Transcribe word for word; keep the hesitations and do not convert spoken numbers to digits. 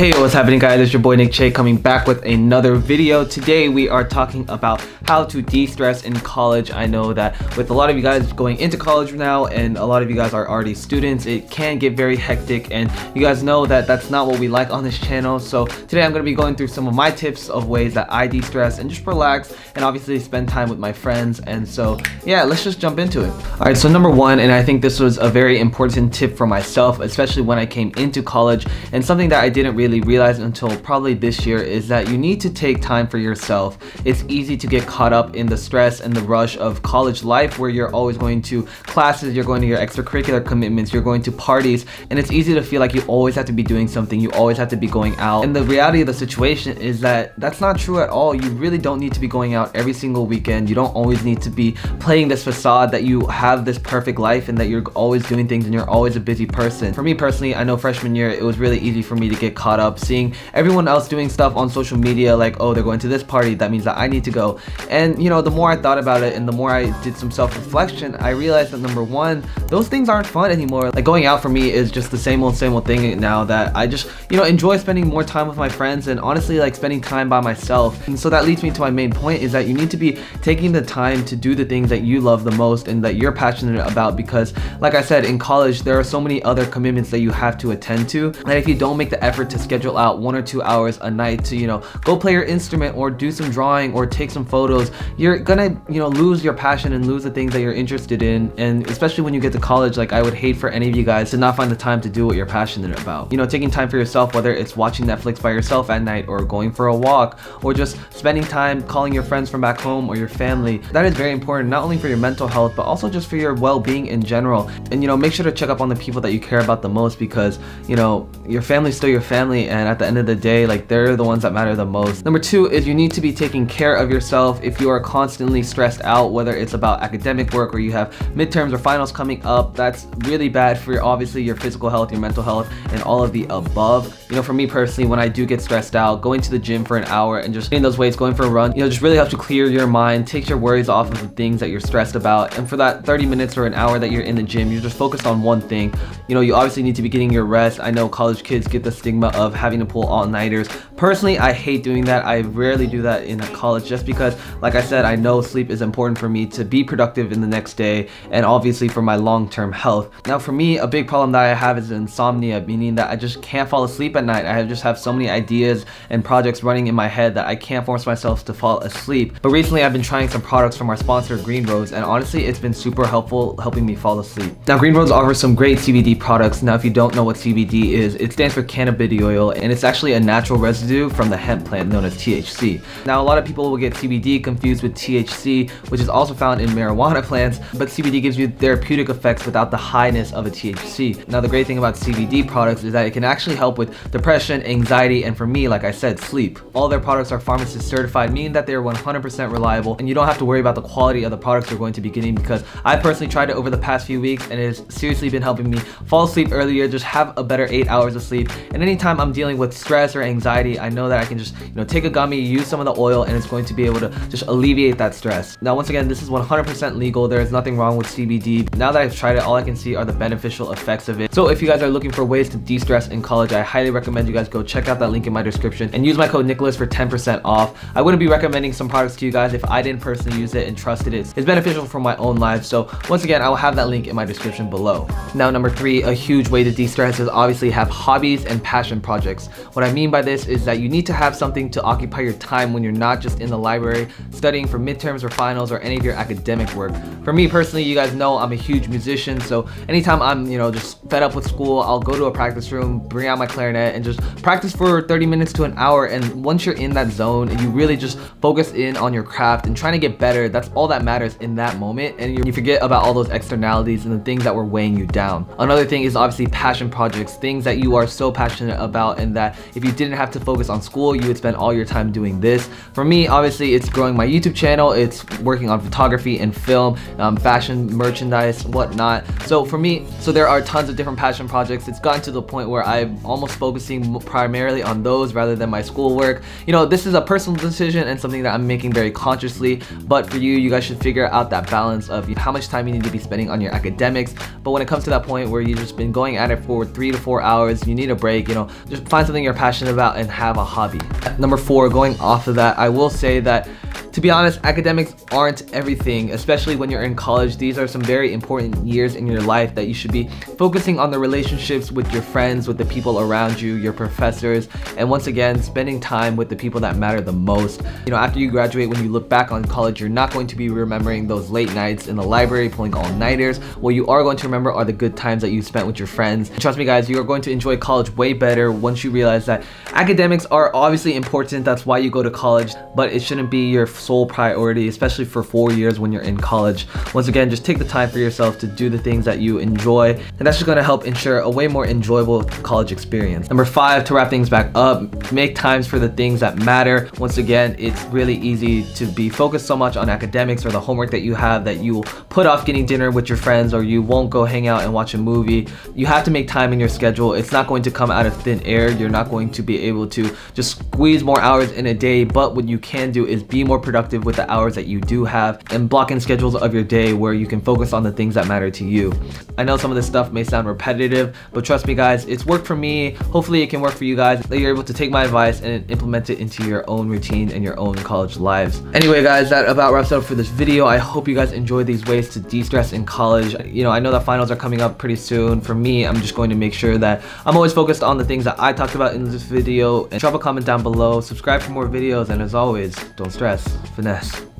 Hey, what's happening guys, it's your boy Nick Chae coming back with another video. Today we are talking about how to de-stress in college. I know that with a lot of you guys going into college now and a lot of you guys are already students, it can get very hectic and you guys know that that's not what we like on this channel. So today I'm going to be going through some of my tips of ways that I de-stress and just relax and obviously spend time with my friends. And so yeah, let's just jump into it. Alright, so number one, and I think this was a very important tip for myself, especially when I came into college, and something that I didn't really realized until probably this year, is that you need to take time for yourself. It's easy to get caught up in the stress and the rush of college life where you're always going to classes, you're going to your extracurricular commitments, you're going to parties, and it's easy to feel like you always have to be doing something, you always have to be going out. And the reality of the situation is that that's not true at all. You really don't need to be going out every single weekend. You don't always need to be playing this facade that you have this perfect life and that you're always doing things and you're always a busy person. For me personally, I know freshman year it was really easy for me to get caught up seeing everyone else doing stuff on social media, like, oh, they're going to this party, that means that I need to go. And you know, the more I thought about it and the more I did some self-reflection, I realized that number one, those things aren't fun anymore. Like, going out for me is just the same old same old thing now, that I just, you know, enjoy spending more time with my friends and honestly like spending time by myself. And so that leads me to my main point, is that you need to be taking the time to do the things that you love the most and that you're passionate about, because like I said, in college there are so many other commitments that you have to attend to, and if you don't make the effort to schedule out one or two hours a night to, you know, go play your instrument or do some drawing or take some photos, you're gonna, you know, lose your passion and lose the things that you're interested in. And especially when you get to college, like, I would hate for any of you guys to not find the time to do what you're passionate about. You know, taking time for yourself, whether it's watching Netflix by yourself at night or going for a walk or just spending time calling your friends from back home or your family, that is very important, not only for your mental health but also just for your well-being in general. And you know, make sure to check up on the people that you care about the most, because you know, your family's still your family, and at the end of the day, like, they're the ones that matter the most. Number two is you need to be taking care of yourself. If you are constantly stressed out, whether it's about academic work or you have midterms or finals coming up, that's really bad for your, obviously your physical health, your mental health, and all of the above. You know, for me personally, when I do get stressed out, going to the gym for an hour and just getting those weights, going for a run, you know, just really helps to clear your mind, takes your worries off of the things that you're stressed about. And for that thirty minutes or an hour that you're in the gym, you're just focused on one thing. You know, you obviously need to be getting your rest. I know college kids get the stigma of of having to pull all-nighters. Personally, I hate doing that. I rarely do that in college, just because, like I said, I know sleep is important for me to be productive in the next day and obviously for my long-term health. Now for me, a big problem that I have is insomnia, meaning that I just can't fall asleep at night. I just have so many ideas and projects running in my head that I can't force myself to fall asleep. But recently I've been trying some products from our sponsor Green Roads, and honestly it's been super helpful helping me fall asleep. Now Green Roads offers some great C B D products. Now if you don't know what C B D is, it stands for cannabidiol, and it's actually a natural residue from the hemp plant known as T H C. Now a lot of people will get C B D confused with T H C, which is also found in marijuana plants, but C B D gives you therapeutic effects without the highness of a T H C. Now the great thing about C B D products is that it can actually help with depression, anxiety, and for me, like I said, sleep. All their products are pharmacist certified, meaning that they're one hundred percent reliable, and you don't have to worry about the quality of the products you're going to be getting, because I personally tried it over the past few weeks and it has seriously been helping me fall asleep earlier, just have a better eight hours of sleep. And anytime I'm dealing with stress or anxiety, I know that I can just, you know, take a gummy, use some of the oil, and it's going to be able to just alleviate that stress. Now once again, this is one hundred percent legal. There is nothing wrong with C B D. Now that I've tried it, all I can see are the beneficial effects of it. So if you guys are looking for ways to de-stress in college, I highly recommend you guys go check out that link in my description and use my code Nicolas for ten percent off. I wouldn't be recommending some products to you guys if I didn't personally use it and trusted it. It's beneficial for my own life. So once again, I will have that link in my description below. Now number three, a huge way to de-stress is obviously have hobbies and passion projects. What I mean by this is that you need to have something to occupy your time when you're not just in the library studying for midterms or finals or any of your academic work. For me personally, you guys know I'm a huge musician, so anytime I'm, you know, just fed up with school, I'll go to a practice room, bring out my clarinet, and just practice for thirty minutes to an hour. And once you're in that zone and you really just focus in on your craft and trying to get better, that's all that matters in that moment, and you forget about all those externalities and the things that were weighing you down. Another thing is obviously passion projects, things that you are so passionate about, and that if you didn't have to focus on school, you would spend all your time doing this. For me, obviously, it's growing my YouTube channel, it's working on photography and film, um, fashion, merchandise, whatnot. So for me, so there are tons of different passion projects. It's gotten to the point where I'm almost focusing primarily on those rather than my schoolwork. You know, this is a personal decision and something that I'm making very consciously, but for you, you guys should figure out that balance of how much time you need to be spending on your academics. But when it comes to that point where you've just been going at it for three to four hours, you need a break. You know, Just find something you're passionate about and have a hobby. Number four, going off of that, I will say that, to be honest, academics aren't everything, especially when you're in college. These are some very important years in your life that you should be focusing on the relationships with your friends, with the people around you, your professors, and once again, spending time with the people that matter the most. You know, after you graduate, when you look back on college, you're not going to be remembering those late nights in the library, pulling all-nighters. What you are going to remember are the good times that you spent with your friends. And trust me guys, you are going to enjoy college way better once you realize that academics are obviously important, that's why you go to college, but it shouldn't be your sole priority, especially for four years when you're in college. Once again, just take the time for yourself to do the things that you enjoy, and that's just going to help ensure a way more enjoyable college experience. Number five, to wrap things back up, make times for the things that matter. Once again, it's really easy to be focused so much on academics or the homework that you have that you will put off getting dinner with your friends, or you won't go hang out and watch a movie. You have to make time in your schedule. It's not going to come out of thin air. You're not going to be able to just squeeze more hours in a day, but what you can do is be more productive with the hours that you do have and block in schedules of your day where you can focus on the things that matter to you. I know some of this stuff may sound repetitive, but trust me guys, it's worked for me. Hopefully it can work for you guys, that you're able to take my advice and implement it into your own routine and your own college lives. Anyway guys, that about wraps up for this video. I hope you guys enjoyed these ways to de-stress in college. You know, I know that finals are coming up pretty soon. For me, I'm just going to make sure that I'm always focused on the things that I talked about in this video. And drop a comment down below, subscribe for more videos, and as always, don't stress. Finesse.